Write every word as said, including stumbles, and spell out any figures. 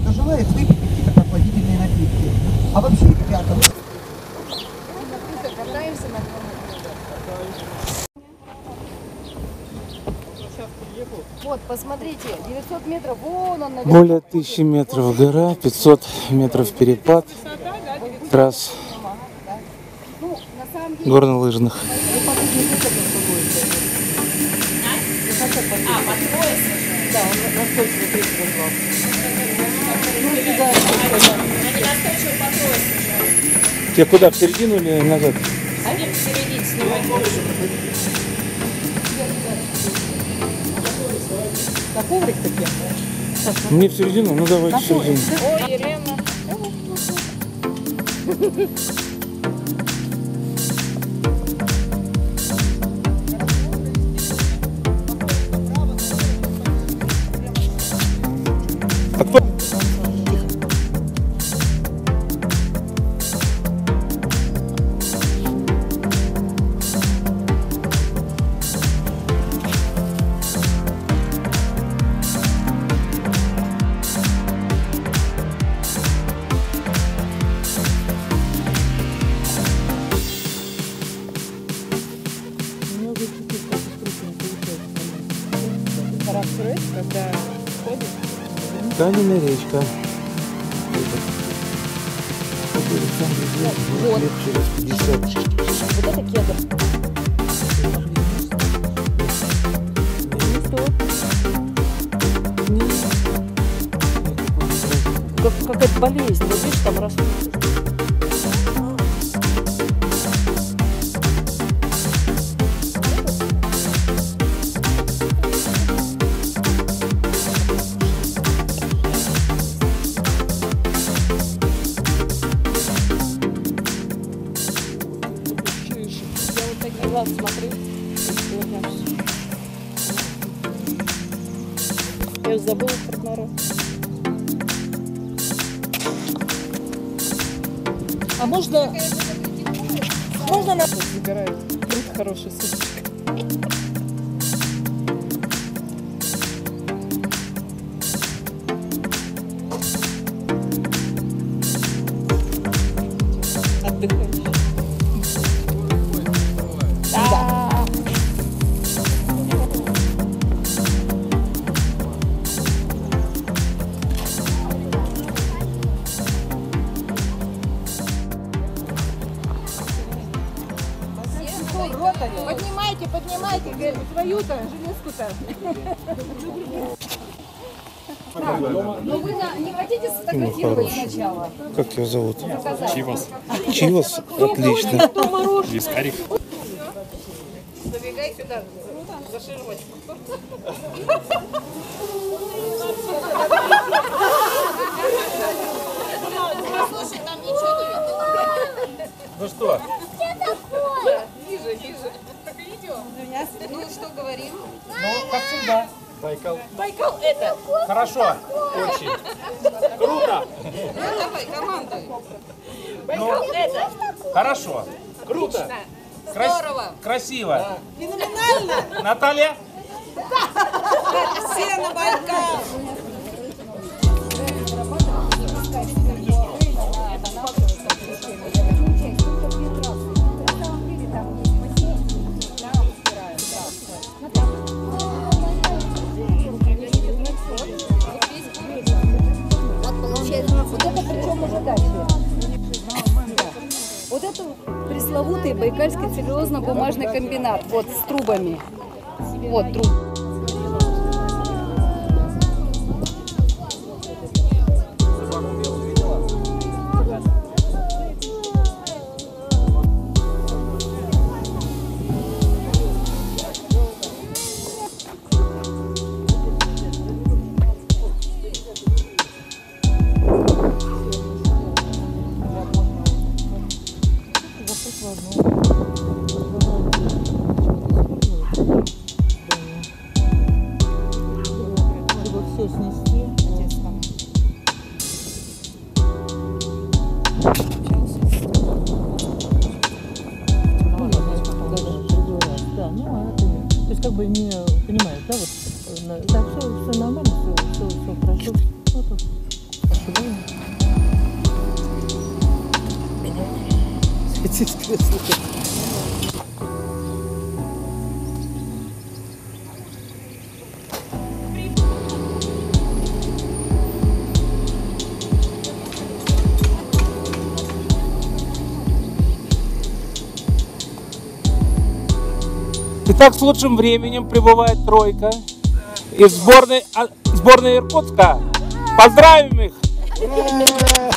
кто-то желает выпить какие-то прохладительные напитки. А вообще, ребята, вы... Катаемся на конном. Вот, посмотрите, девятьсот метров, вон он наверху. Более тысячи метров гора, пятьсот метров перепад, трасс горнолыжных. Тебе куда, в середину или назад? А нет, в середине снимай коврик. На коврик-то где? Не в середину, ну давай в середину. Ой, Елена. Таняная речка. Вот. Вот это кедр. Какая-то болезнь, вот видишь, там растут. Смотри, я уже забыла про нору. А можно, можно на тут забирать? Круто, хорошая сумочка. Поднимайте, поднимайте, говорит, свою-то, железку-то. Но вы не хотите сфотографировать сначала? Как ее зовут? Чивас. Чивас? Отлично. Вискарик. Забегай сюда, за ширмочку. Слушай, там ничего не видно. Ну что? Ну что говорим? Ну, как всегда. Байкал. Байкал это. Хорошо. Очень. Круто. Ну, давай, командуй. Байкал это. Хорошо. Круто. Здорово. Красиво. Феноменально. Наталья. Все на Байкал. Вот это пресловутый байкальский целлюлозно-бумажный комбинат, вот, с трубами. Вот труб. Да, вот, да, все, все нормально, все, все, все, прошу. Вот, вот. Светит кресло. Итак, с лучшим временем прибывает тройка из сборной, сборной Иркутска. Поздравим их!